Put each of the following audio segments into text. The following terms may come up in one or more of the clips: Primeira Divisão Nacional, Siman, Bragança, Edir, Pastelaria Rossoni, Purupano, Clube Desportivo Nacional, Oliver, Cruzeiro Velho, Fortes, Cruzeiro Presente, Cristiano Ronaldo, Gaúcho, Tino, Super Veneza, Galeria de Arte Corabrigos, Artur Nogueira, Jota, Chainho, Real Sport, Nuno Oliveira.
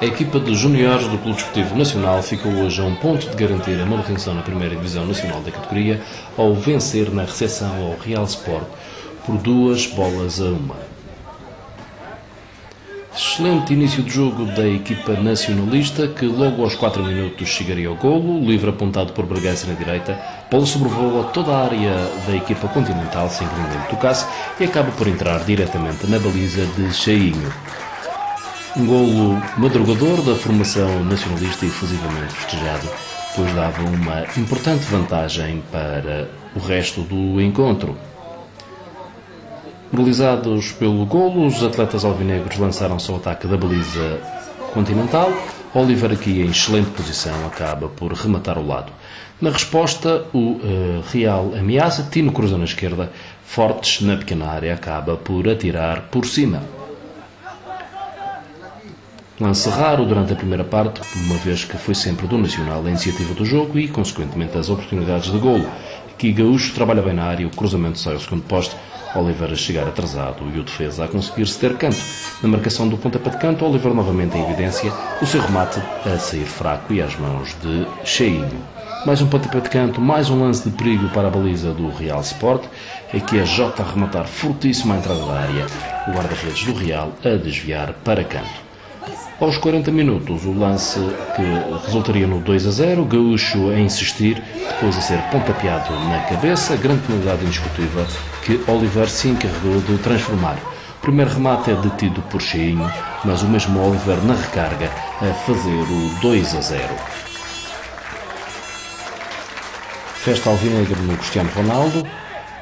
A equipa dos juniores do Clube Desportivo Nacional ficou hoje a um ponto de garantir a manutenção na Primeira Divisão Nacional da categoria ao vencer na recepção ao Real Sport por 2-1. Excelente início de jogo da equipa nacionalista, que logo aos 4 minutos chegaria ao golo, livre apontado por Bragança na direita, bola sobrevoa toda a área da equipa continental sem que ninguém tocasse e acaba por entrar diretamente na baliza de Chainho. Um golo madrugador da formação nacionalista e efusivamente festejado, pois dava uma importante vantagem para o resto do encontro. Mobilizados pelo golo, os atletas alvinegros lançaram-se ao ataque da baliza continental. Oliver, aqui em excelente posição, acaba por rematar o lado. Na resposta, o Real ameaça, Tino cruza na esquerda, Fortes na pequena área acaba por atirar por cima. Lance raro durante a primeira parte, uma vez que foi sempre do Nacional a iniciativa do jogo e, consequentemente, as oportunidades de golo. Aqui Gaúcho trabalha bem na área, o cruzamento sai ao segundo poste, Oliver a chegar atrasado e o defesa a conseguir ceder canto. Na marcação do pontapé de canto, Oliver novamente em evidência, o seu remate a sair fraco e às mãos de Chainho. Mais um pontapé de canto, mais um lance de perigo para a baliza do Real Sport. Aqui é Jota a rematar fortíssima a entrada da área, o guarda-redes do Real a desviar para canto. Aos 40 minutos, o lance que resultaria no 2-0, Gaúcho a insistir, depois a ser pontapeado na cabeça, grande penalidade indiscutível que Oliver se encarregou de transformar. O primeiro remate é detido por Chainho, mas o mesmo Oliver na recarga a fazer o 2-0. Festa alvinegra no Cristiano Ronaldo,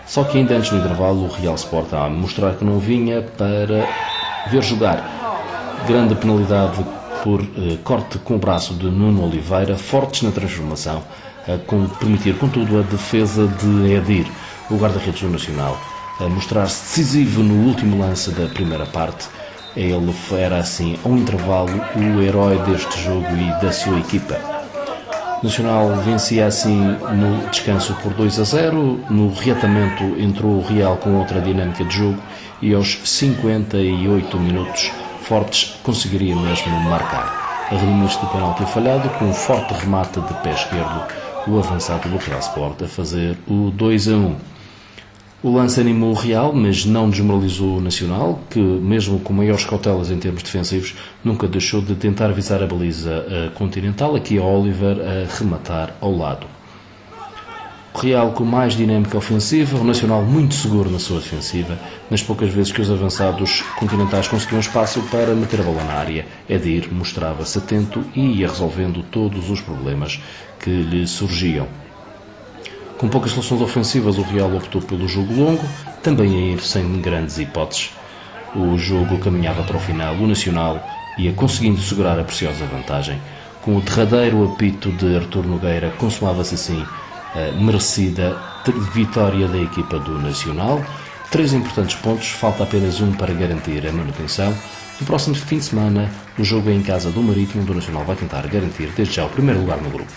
só que ainda antes do intervalo o Real Sport a mostrar que não vinha para ver jogar. Grande penalidade por corte com o braço de Nuno Oliveira, Fortes na transformação, a permitir, contudo, a defesa de Edir, o guarda-redes do Nacional, a mostrar-se decisivo no último lance da primeira parte. Ele era, assim, ao intervalo, o herói deste jogo e da sua equipa. O Nacional vencia, assim, no descanso por 2-0, no reatamento entrou o Real com outra dinâmica de jogo e aos 58 minutos, Fortes conseguiria mesmo marcar. Arremate do penalti falhado, com um forte remate de pé esquerdo, o avançado do Real Sport a fazer o 2-1. O lance animou o Real, mas não desmoralizou o Nacional, que, mesmo com maiores cautelas em termos defensivos, nunca deixou de tentar visar a baliza continental, aqui a Oliver a rematar ao lado. O Real com mais dinâmica ofensiva, o Nacional muito seguro na sua defensiva. Nas poucas vezes que os avançados continentais conseguiam espaço para meter a bola na área, Edir mostrava-se atento e ia resolvendo todos os problemas que lhe surgiam. Com poucas soluções ofensivas, o Real optou pelo jogo longo, também a ir sem grandes hipóteses. O jogo caminhava para o final, o Nacional ia conseguindo segurar a preciosa vantagem. Com o derradeiro apito de Artur Nogueira, consumava-se assim a merecida vitória da equipa do Nacional. 3 importantes pontos, falta apenas um para garantir a manutenção. No próximo fim de semana, o jogo é em casa do Marítimo, onde o Nacional vai tentar garantir desde já o primeiro lugar no grupo.